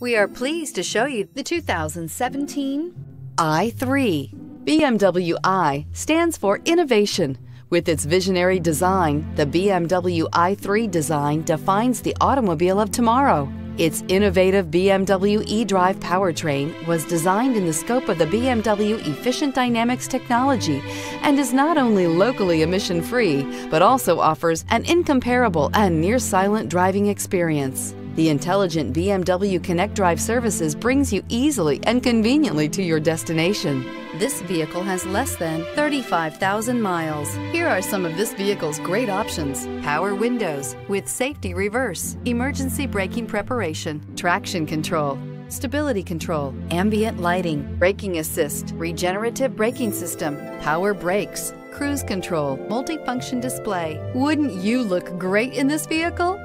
We are pleased to show you the 2017 i3. BMW i stands for innovation. With its visionary design, the BMW i3 design defines the automobile of tomorrow. Its innovative BMW eDrive powertrain was designed in the scope of the BMW Efficient Dynamics technology and is not only locally emission-free, but also offers an incomparable and near-silent driving experience. The intelligent BMW Connect Drive services brings you easily and conveniently to your destination. This vehicle has less than 35,000 miles. Here are some of this vehicle's great options: power windows with safety reverse, emergency braking preparation, traction control, stability control, ambient lighting, braking assist, regenerative braking system, power brakes, cruise control, multifunction display. Wouldn't you look great in this vehicle?